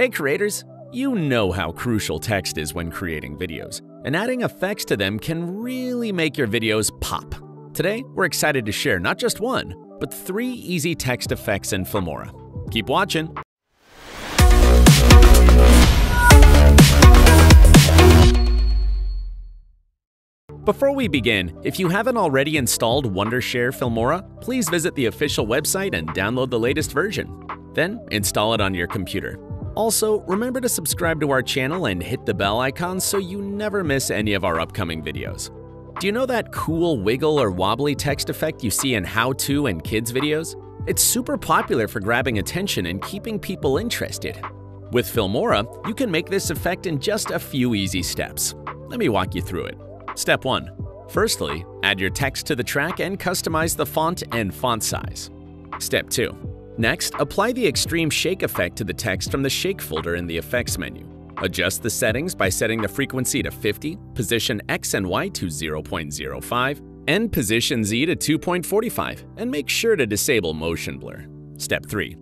Hey creators! You know how crucial text is when creating videos, and adding effects to them can really make your videos pop. Today, we're excited to share not just one, but 3 easy text effects in Filmora. Keep watching! Before we begin, if you haven't already installed Wondershare Filmora, please visit the official website and download the latest version. Then, install it on your computer. Also, remember to subscribe to our channel and hit the bell icon so you never miss any of our upcoming videos. Do you know that cool wiggle or wobbly text effect you see in how-to and kids videos? It's super popular for grabbing attention and keeping people interested. With Filmora, you can make this effect in just a few easy steps. Let me walk you through it. Step 1. Firstly, add your text to the track and customize the font and font size. Step 2. Next, apply the extreme shake effect to the text from the shake folder in the effects menu. Adjust the settings by setting the frequency to 50, position X and Y to 0.05, and position Z to 2.45, and make sure to disable motion blur. Step 3.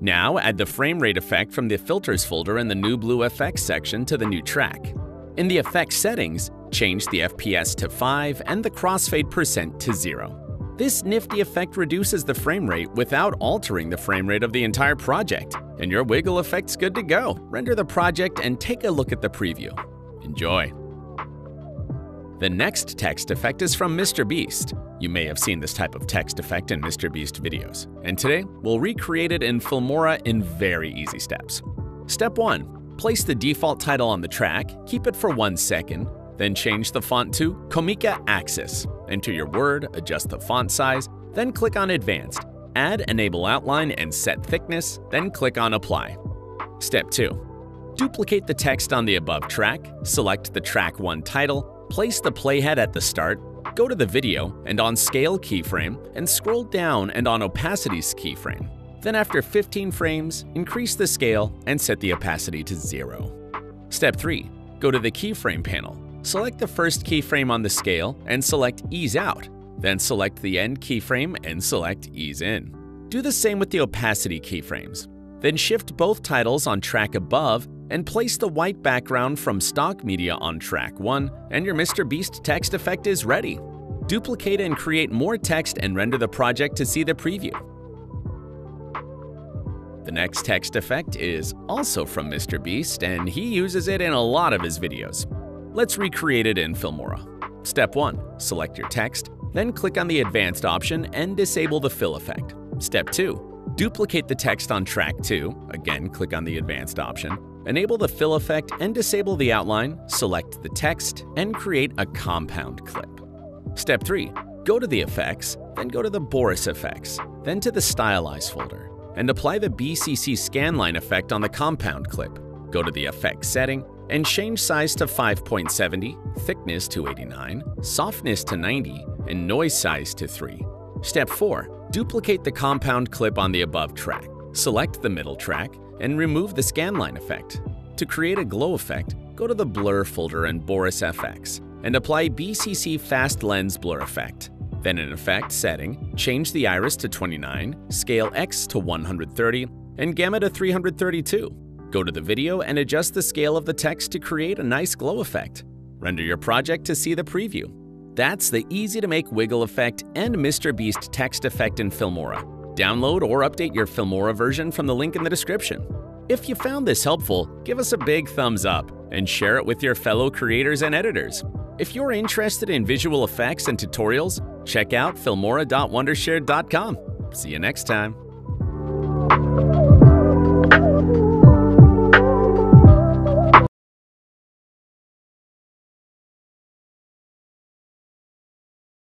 Now add the frame rate effect from the filters folder in the new blue effects section to the new track. In the effects settings, change the FPS to 5 and the crossfade percent to 0. This nifty effect reduces the frame rate without altering the frame rate of the entire project, and your wiggle effect's good to go. Render the project and take a look at the preview. Enjoy! The next text effect is from MrBeast. You may have seen this type of text effect in MrBeast videos, and today we'll recreate it in Filmora in very easy steps. Step 1. Place the default title on the track, keep it for 1 second, then change the font to Komika Axis. Enter your word, adjust the font size, then click on Advanced, add Enable Outline and set thickness, then click on Apply. Step 2. Duplicate the text on the above track, select the Track 1 title, place the playhead at the start, go to the video and on Scale keyframe and scroll down and on Opacity keyframe. Then after 15 frames, increase the scale and set the opacity to 0. Step 3. Go to the keyframe panel. Select the first keyframe on the scale and select Ease Out, then select the end keyframe and select Ease In. Do the same with the opacity keyframes. Then shift both titles on track above and place the white background from stock media on track 1 and your MrBeast text effect is ready. Duplicate and create more text and render the project to see the preview. The next text effect is also from MrBeast and he uses it in a lot of his videos. Let's recreate it in Filmora. Step 1. Select your text, then click on the Advanced option and disable the fill effect. Step 2. Duplicate the text on track 2, again click on the Advanced option, enable the fill effect and disable the outline, select the text, and create a compound clip. Step 3. Go to the effects, then go to the Boris FX, then to the Stylize folder, and apply the BCC Scanline effect on the compound clip. Go to the effects setting, and change size to 5.70, thickness to 89, softness to 90, and noise size to 3. Step 4. Duplicate the compound clip on the above track. Select the middle track and remove the scanline effect. To create a glow effect, go to the Blur folder in Boris FX and apply BCC Fast Lens Blur effect. Then in effect setting, change the iris to 29, scale X to 130, and gamma to 332. Go to the video and adjust the scale of the text to create a nice glow effect. Render your project to see the preview. That's the easy-to-make wiggle effect and MrBeast text effect in Filmora. Download or update your Filmora version from the link in the description. If you found this helpful, give us a big thumbs up and share it with your fellow creators and editors. If you're interested in visual effects and tutorials, check out filmora.wondershare.com. See you next time.